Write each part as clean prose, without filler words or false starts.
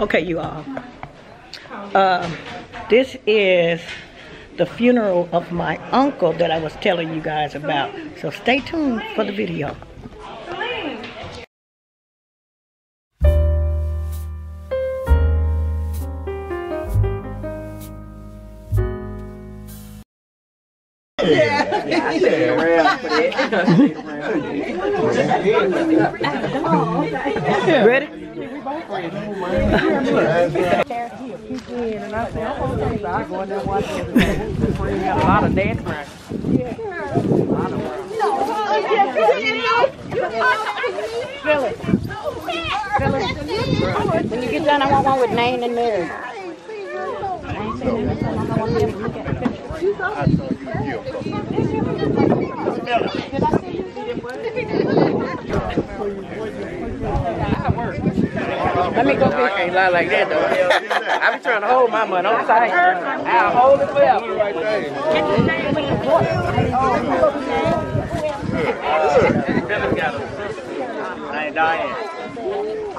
Okay, you all. This is the funeral of my uncle that I was telling you guys about. So stay tuned for the video. Yeah. Ready? When you get done, I want one with Nain and Mary. Let me go. I can't lie like that though. I be trying to hold my money. I'm tight. I'll hold it well. I ain't dying. I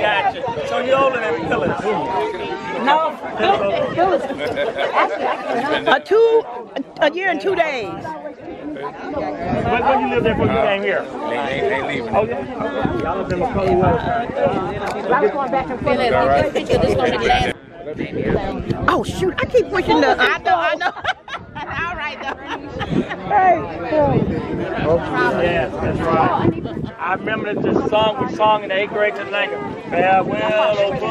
got you. So you holding every pillow? No. A year and 2 days. When you lived there before you came here? They leaving. Oh, yeah? Y'all lived in the cold weather. I was going back and forth. Oh, shoot. I keep pushing the... I know. All right, though. Hey. Oh, yes, that's right. I remember that this song was sung in the 8th grade tonight. Farewell, oh,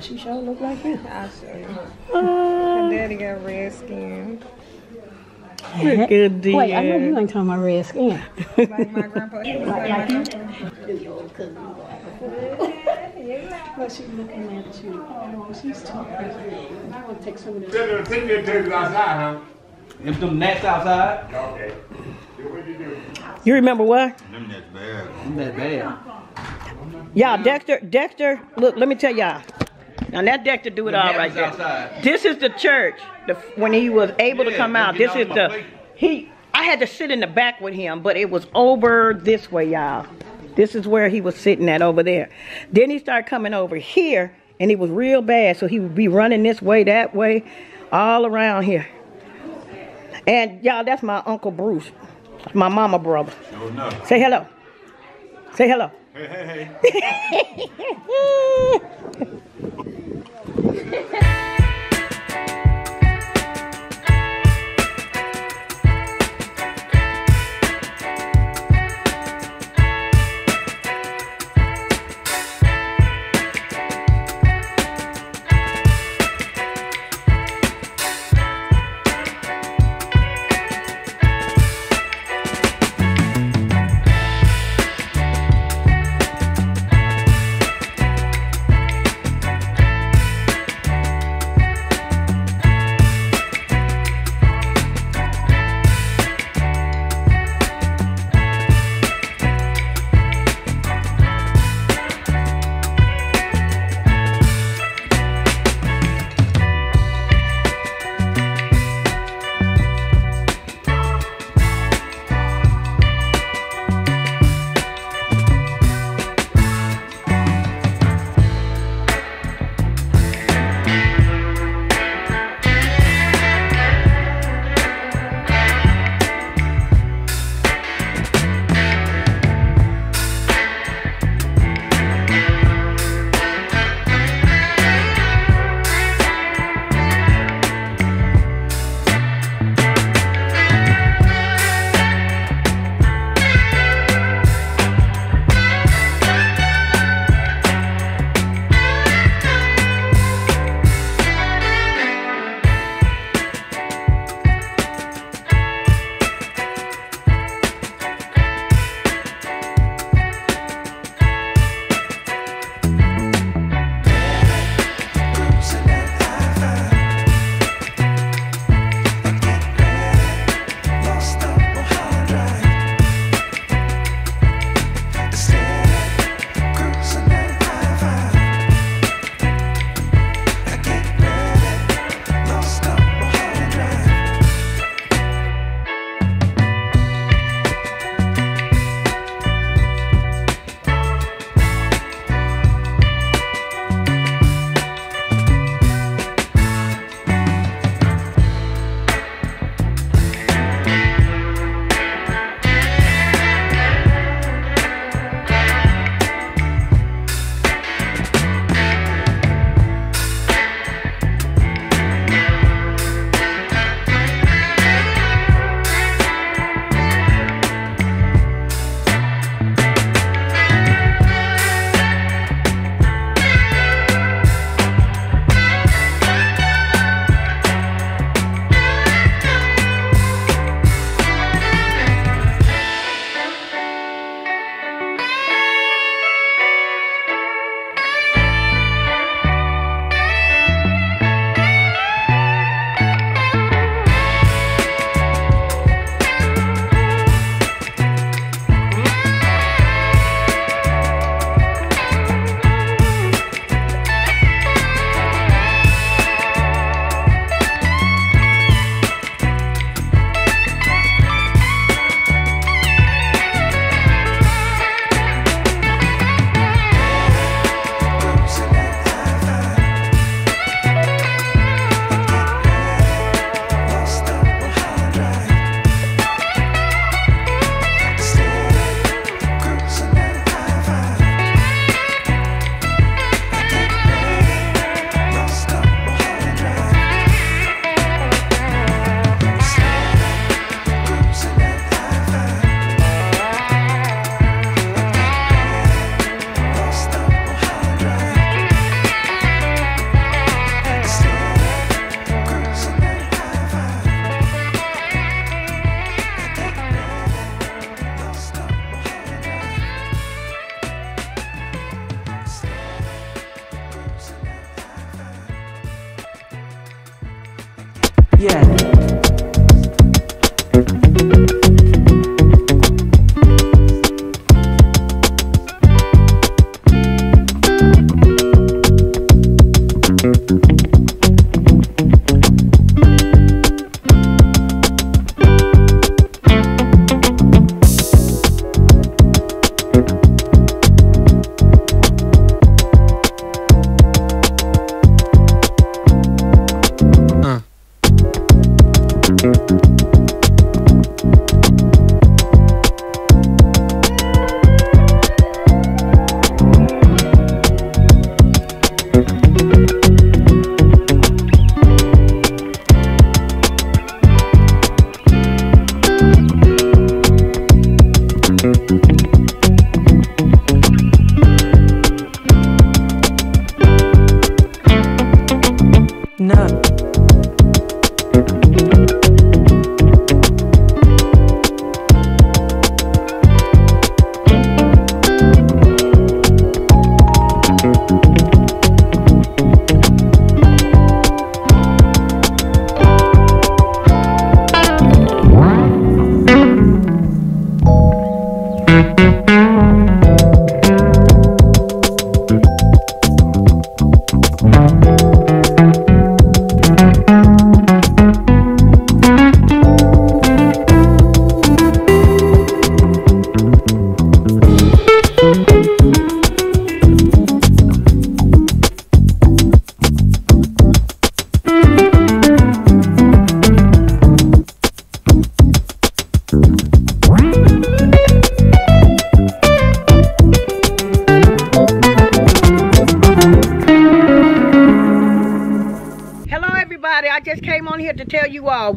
She sure look like you. I'll show you. Her daddy got red skin. Look good, dude. Wait, I know you ain't talking about red skin. Like my grandpa. Like you. Good old cousin. But she's looking at you. Oh, she's talking. I want to take some of this. Take me a picture outside, huh? If them gnats outside. Okay. What you do? You remember what? Them gnats bad. Them gnats bad. Y'all, Dexter, look, let me tell y'all. Now that Dexter do it all right there. Outside. This is the church. When he was able to come out, this is the plate. I had to sit in the back with him, but it was over this way, y'all. This is where he was sitting at over there. Then he started coming over here, and it was real bad. So he would be running this way, that way, all around here. And y'all, that's my Uncle Bruce, my mama brother. Sure enough. Say hello. Say hello. Hey, hey, hey.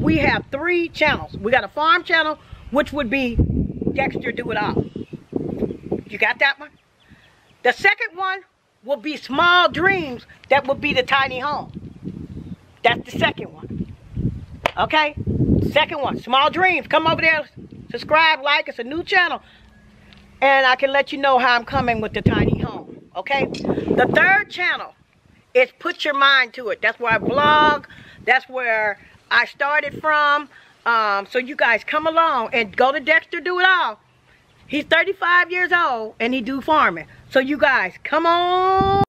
We have three channels. We got a farm channel, which would be Dexter Do It All. You got that one? The second one will be Small Dreams. That would be the tiny home. That's the second one. Okay? Second one, Small Dreams. Come over there, subscribe, like. It's a new channel. And I can let you know how I'm coming with the tiny home. Okay? The third channel is Put Your Mind to It. That's where I blog. That's where I started from, so you guys come along and go to Dexter Do It All. He's 35 years old and he do farming. So you guys, come on.